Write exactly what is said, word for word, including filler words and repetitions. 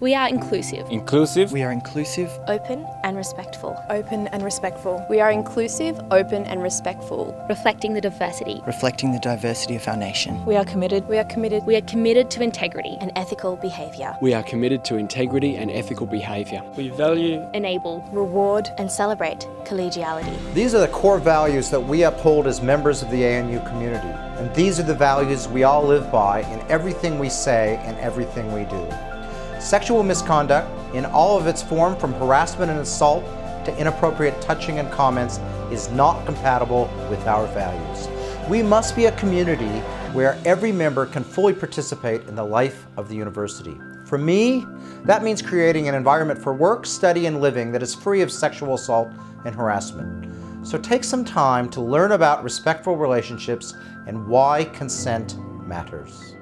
We are inclusive. Inclusive. We are inclusive. Open and respectful. Open and respectful. We are inclusive, open and respectful. Reflecting the diversity. Reflecting the diversity of our nation. We are committed. We are committed. We are committed to integrity and ethical behaviour. We are committed to integrity and ethical behaviour. We value. Enable. Reward. And celebrate collegiality. These are the core values that we uphold as members of the A N U community. And these are the values we all live by in everything we say and everything we do. Sexual misconduct, in all of its form, from harassment and assault to inappropriate touching and comments, is not compatible with our values. We must be a community where every member can fully participate in the life of the university. For me, that means creating an environment for work, study, and living that is free of sexual assault and harassment. So take some time to learn about respectful relationships and why consent matters.